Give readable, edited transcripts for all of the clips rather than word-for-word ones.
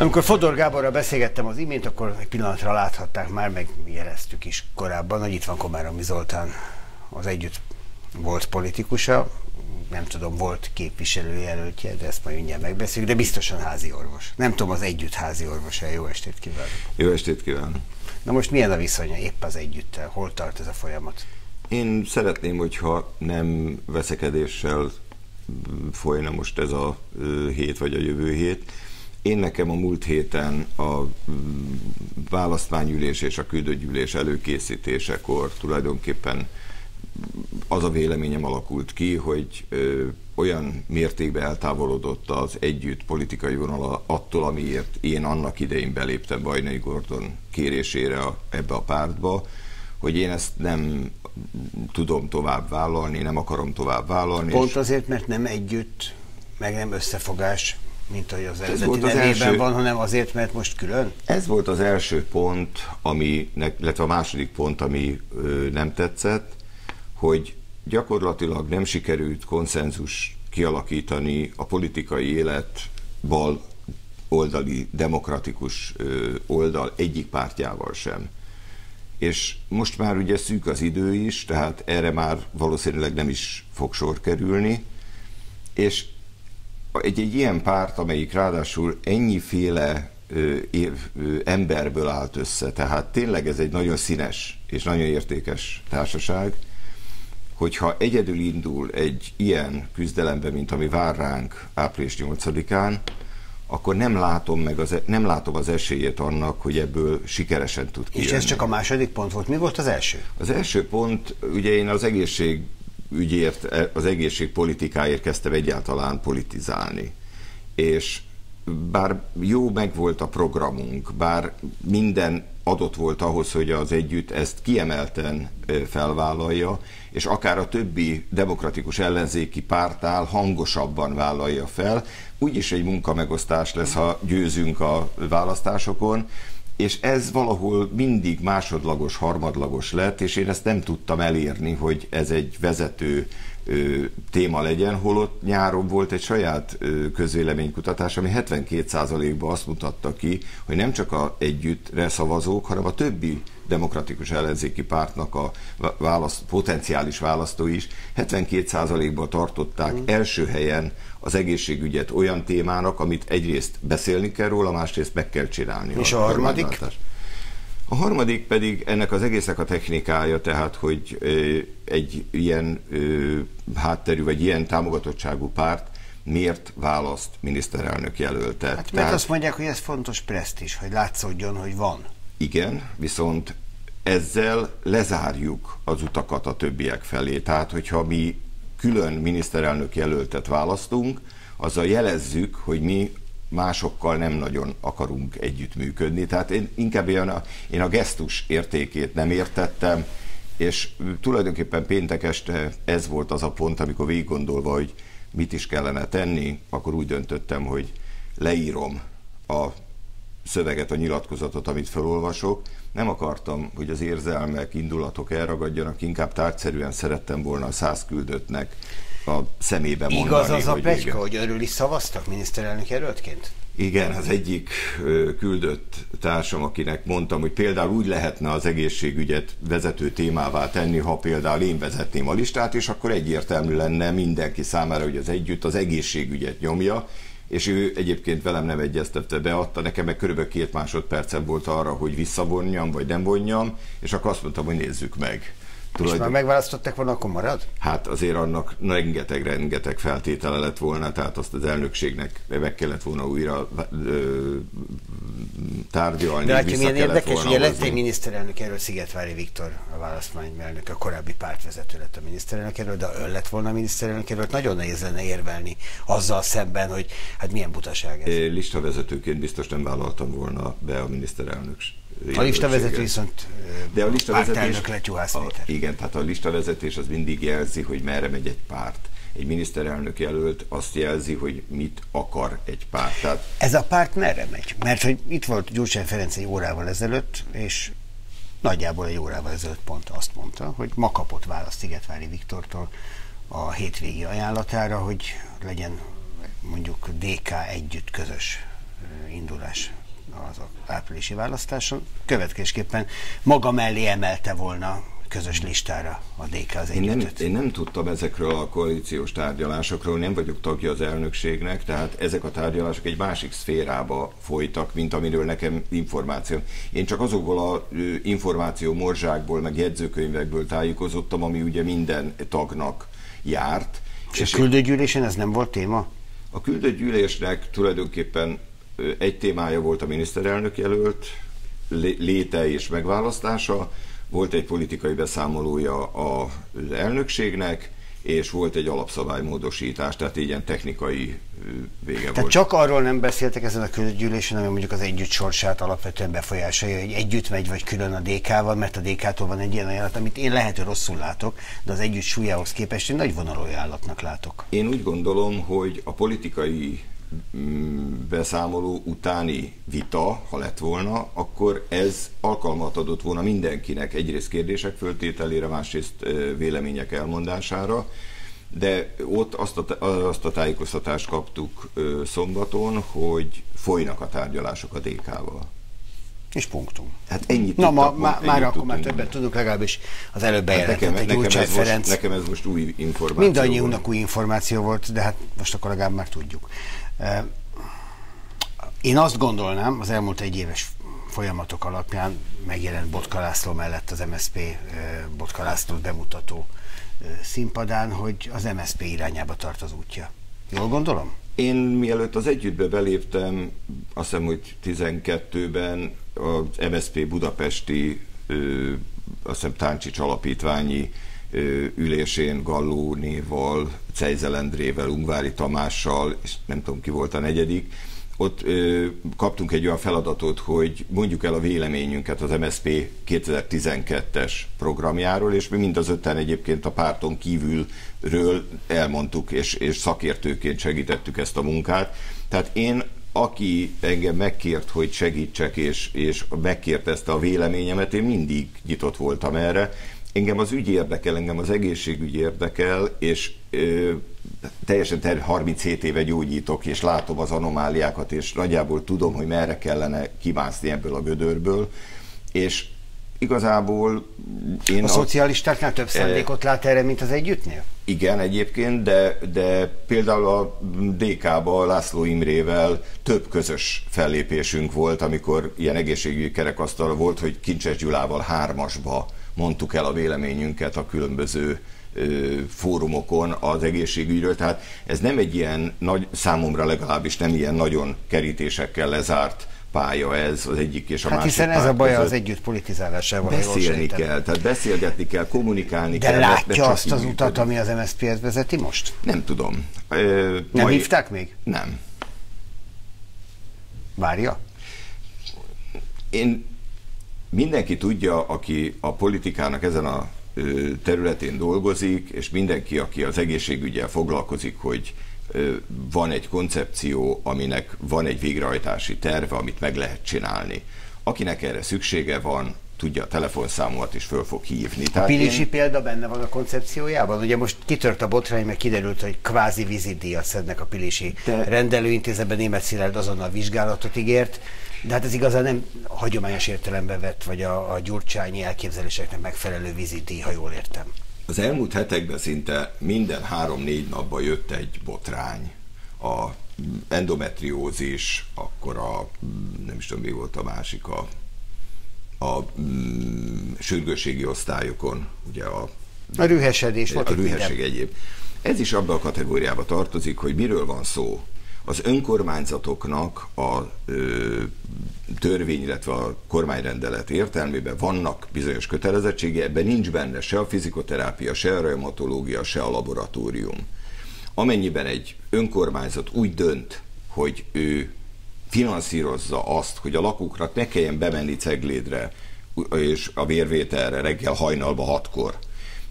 Amikor Fodor Gáborral beszélgettem az imént, akkor egy pillanatra láthatták már, meg jeleztük is korábban, hogy itt van Komáromi Zoltán, az Együtt volt politikusa, nem tudom, volt képviselőjelöltje, de ezt majd mindjárt megbeszéljük, de biztosan házi orvos. Nem tudom, az Együtt házi orvosa. Jó estét kívánok! Jó estét kívánok! Na most milyen a viszonya épp az Együttel? Hol tart ez a folyamat? Én szeretném, hogyha nem veszekedéssel folyna most ez a hét vagy a jövő hét. Én nekem a múlt héten a választmányülés és a küldőgyűlés előkészítésekor tulajdonképpen az a véleményem alakult ki, hogy olyan mértékben eltávolodott az Együtt politikai vonala attól, amiért én annak idején beléptem Bajnai Gordon kérésére ebbe a pártba, hogy én ezt nem tudom tovább vállalni, nem akarom tovább vállalni. Pont azért, mert nem együtt, meg nem összefogás, mint ahogy az eredeti nevében van, hanem azért, mert most külön? Ez volt az első pont, illetve a második pont, ami nem tetszett, hogy gyakorlatilag nem sikerült konszenzus kialakítani a politikai élet bal oldali, demokratikus oldal egyik pártjával sem. És most már ugye szűk az idő is, tehát erre már valószínűleg nem is fog sor kerülni, és egy ilyen párt, amelyik ráadásul ennyiféle emberből állt össze, tehát tényleg ez egy nagyon színes és nagyon értékes társaság, hogyha egyedül indul egy ilyen küzdelembe, mint ami vár ránk április 8-án, akkor nem látom az esélyét annak, hogy ebből sikeresen tud kijönni. És ez csak a második pont volt. Mi volt az első? Az első pont, ugye én az egészségügyért, az egészségpolitikáért kezdtem egyáltalán politizálni. És bár jó megvolt a programunk, bár minden adott volt ahhoz, hogy az Együtt ezt kiemelten felvállalja, és akár a többi demokratikus ellenzéki pártnál hangosabban vállalja fel. Úgyis egy munkamegosztás lesz, ha győzünk a választásokon, és ez valahol mindig másodlagos, harmadlagos lett, és én ezt nem tudtam elérni, hogy ez egy vezető téma legyen, holott nyáron volt egy saját közvéleménykutatás, ami 72%-ban azt mutatta ki, hogy nem csak a Együttre szavazók, hanem a többi demokratikus ellenzéki pártnak a potenciális választói is 72%-ban tartották első helyen az egészségügyet olyan témának, amit egyrészt beszélni kell róla, másrészt meg kell csinálni. És a harmadik? A harmadik pedig ennek az egésznek a technikája, tehát hogy egy ilyen hátterű vagy ilyen támogatottságú párt miért választ miniszterelnök jelöltet. Hát, mert azt mondják, hogy ez fontos presztízs, hogy látszódjon, hogy van. Igen, viszont ezzel lezárjuk az utakat a többiek felé. Tehát, hogyha mi külön miniszterelnök jelöltet választunk, azzal jelezzük, hogy mi másokkal nem nagyon akarunk együttműködni. Tehát én inkább én a gesztus értékét nem értettem, és tulajdonképpen péntek este ez volt az a pont, amikor végiggondolva, hogy mit is kellene tenni, akkor úgy döntöttem, hogy leírom a szöveget, a nyilatkozatot, amit felolvasok. Nem akartam, hogy az érzelmek, indulatok elragadjanak, inkább tárgyszerűen szerettem volna a 100 küldöttnek a szemébe mondani. Igaz az a pletyka, hogy örül is szavaztak miniszterelnök jelöltként? Igen, az egyik küldött társam, akinek mondtam, hogy például úgy lehetne az egészségügyet vezető témává tenni, ha például én vezetném a listát, és akkor egyértelmű lenne mindenki számára, hogy az Együtt az egészségügyet nyomja, és ő egyébként velem nem egyeztette, beadta nekem, meg körülbelül 2 másodpercem volt arra, hogy visszavonjam, vagy nem vonjam, és akkor azt mondtam, hogy nézzük meg. És már megválasztották volna, akkor marad? Hát azért annak rengeteg feltétele lett volna, tehát azt az elnökségnek meg kellett volna újra tárgyalni. De látja, milyen érdekes, ugye lett egy miniszterelnök erről, Szigetvári Viktor a választmányelnök, a korábbi pártvezető lett a miniszterelnök erről, de ha ön lett volna a miniszterelnök erről, nagyon nehéz lenne érvelni azzal szemben, hogy hát milyen butaság ez. Listavezetőként biztos nem vállaltam volna be a miniszterelnök. A listavezető viszont pártelnök lett Juhász Péter. Igen, tehát a listavezetés az mindig jelzi, hogy merre megy egy párt. Egy miniszterelnök jelölt azt jelzi, hogy mit akar egy párt. Tehát... Ez a párt merre megy? Mert hogy itt volt Gyurcsány Ferenc egy órával ezelőtt, és nagyjából egy órával ezelőtt pont azt mondta, hogy ma kapott választ Szigetvári Viktortól a hétvégi ajánlatára, hogy legyen mondjuk DK Együtt közös fordulás az áprilisi választáson. Következésképpen maga mellé emelte volna közös listára a DK az Együttöt. Én nem tudtam ezekről a koalíciós tárgyalásokról, nem vagyok tagja az elnökségnek, tehát ezek a tárgyalások egy másik szférába folytak, mint amiről nekem információ. Én csak azokból a információ morzsákból, meg jegyzőkönyvekből tájékozottam, ami ugye minden tagnak járt. És a küldőgyűlésen ez nem volt téma? A küldőgyűlésnek tulajdonképpen egy témája volt a miniszterelnök jelölt léte és megválasztása, volt egy politikai beszámolója az elnökségnek, és volt egy alapszabálymódosítás, tehát ilyen technikai vége volt. Tehát csak arról nem beszéltek ezen a küldőgyűlésen, ami mondjuk az Együtt sorsát alapvetően befolyásolja, hogy együtt megy vagy külön a DK-val, mert a DK-tól van egy ilyen ajánlat, amit én lehet, hogy rosszul látok, de az Együtt súlyához képest én nagy vonalú ajánlatnak látok. Én úgy gondolom, hogy a politikai beszámoló utáni vita, ha lett volna, akkor ez alkalmat adott volna mindenkinek egyrészt kérdések föltételére, másrészt vélemények elmondására, de ott azt a tájékoztatást kaptuk szombaton, hogy folynak a tárgyalások a DK-val. És punktum. Hát ennyit tudtak. Na, már akkor már többet tudunk, legalábbis az előbb bejelentett Gyurcsány Ferenc. Nekem ez most új információ. Mindannyiunknak új információ volt, de hát most akkor legalább már tudjuk. Én azt gondolnám, az elmúlt egyéves folyamatok alapján megjelent Botka László mellett az MSZP Botka Lászlót bemutató színpadán, hogy az MSZP irányába tart az útja. Jól gondolom? Én mielőtt az Együttbe beléptem, azt hiszem, hogy 12-ben az MSZP budapesti, azt hiszem, Táncsics alapítványi ülésén Gallónéval, Cejzelendrével, Ungvári Tamással, és nem tudom ki volt a negyedik, ott kaptunk egy olyan feladatot, hogy mondjuk el a véleményünket az MSZP 2012-es programjáról, és mi mind az ötten egyébként a párton kívülről elmondtuk, és szakértőként segítettük ezt a munkát. Tehát én, aki engem megkért, hogy segítsek, és megkérdezte a véleményemet, én mindig nyitott voltam erre. Engem az ügy érdekel, engem az egészségügy érdekel, és teljesen 37 éve gyógyítok, és látom az anomáliákat, és nagyjából tudom, hogy merre kellene kimászni ebből a gödörből, és igazából én... A szocialistáknál több szándékot lát erre, mint az Együttnél? Igen, egyébként, de például a DK-ban László Imrével több közös fellépésünk volt, amikor ilyen egészségügyi kerekasztal volt, hogy Kincses Gyulával 3-asba mondtuk el a véleményünket a különböző fórumokon az egészségügyről, tehát ez nem egy ilyen nagy, számomra legalábbis nem ilyen nagyon kerítésekkel lezárt pálya ez az egyik és a másik. Hát hiszen ez a baj az Együtt politizálásával. Beszélni kell, tehát beszélgetni kell, kommunikálni kell. De látja azt az utat, ami az MSZP-t vezeti most? Nem tudom. Nem hívták még? Nem. Várja? Mindenki tudja, aki a politikának ezen a területén dolgozik, és mindenki, aki az egészségügyel foglalkozik, hogy van egy koncepció, aminek van egy végrehajtási terve, amit meg lehet csinálni. Akinek erre szüksége van, tudja, a telefonszámomat is föl fog hívni. A pilisi példa benne van a koncepciójában? Ugye most kitört a botrány, mert kiderült, hogy kvázi vizitdíjat szednek a pilisi rendelőintézetben, Németh Szilárd azonnal vizsgálatot ígért, de hát ez igazán nem hagyományos értelembe vett, vagy a gyurcsányi elképzeléseknek megfelelő vizitdíj, ha jól értem. Az elmúlt hetekben szinte minden 3-4 napban jött egy botrány. A endometriózis, akkor a, nem is tudom, mi volt a másik, a sürgősségi osztályokon, ugye a rühesedés volt. A rühesség egyéb. Ez is abban a kategóriába tartozik, hogy miről van szó. Az önkormányzatoknak a törvény, illetve a kormányrendelet értelmében vannak bizonyos kötelezettsége, ebben nincs benne se a fizikoterápia, se a reumatológia, se a laboratórium. Amennyiben egy önkormányzat úgy dönt, hogy ő finanszírozza azt, hogy a lakóknak ne kelljen bemenni Ceglédre és a vérvételre reggel hajnalba 6-kor,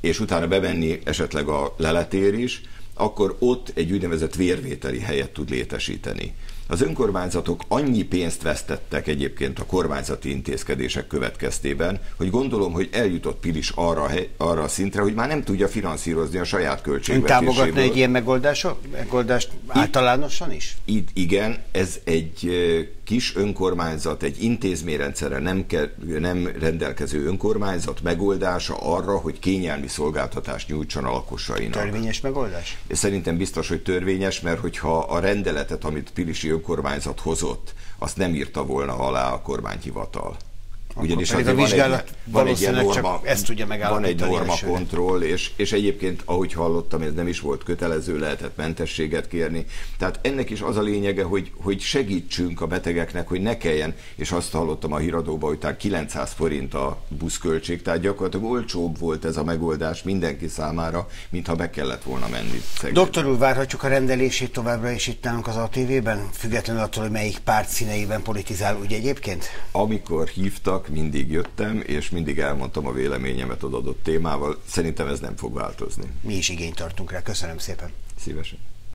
és utána bemenni esetleg a leletér is, akkor ott egy úgynevezett vérvételi helyet tud létesíteni. Az önkormányzatok annyi pénzt vesztettek egyébként a kormányzati intézkedések következtében, hogy gondolom, hogy eljutott Pilis arra a szintre, hogy már nem tudja finanszírozni a saját költségvetéséből. Ön támogatna egy ilyen megoldást általánosan is? Igen, ez egy kis önkormányzat, egy intézményrendszerre nem rendelkező önkormányzat megoldása arra, hogy kényelmi szolgáltatást nyújtson a lakosainak. Törvényes megoldás? Szerintem biztos, hogy törvényes, mert hogyha a rendeletet, amit Pilisi önkormányzat hozott, azt nem írta volna alá a kormányhivatal. Ugyanis a vizsgálat valószínűleg csak ezt tudja megállapítani. Van egy normakontroll, és egyébként, ahogy hallottam, ez nem is volt kötelező, lehetett mentességet kérni. Tehát ennek is az a lényege, hogy segítsünk a betegeknek, hogy ne kelljen, és azt hallottam a híradóban, hogy talán 900 forint a buszköltség, tehát gyakorlatilag olcsóbb volt ez a megoldás mindenki számára, mintha be kellett volna menni. Doktor úr, várhatjuk a rendelését továbbra is itt nálunk az ATV-ben, függetlenül attól, hogy melyik párt színeiben politizál, ugye egyébként? Amikor hívtak, mindig jöttem, és mindig elmondtam a véleményemet az adott témával. Szerintem ez nem fog változni. Mi is igényt tartunk rá. Köszönöm szépen. Szívesen.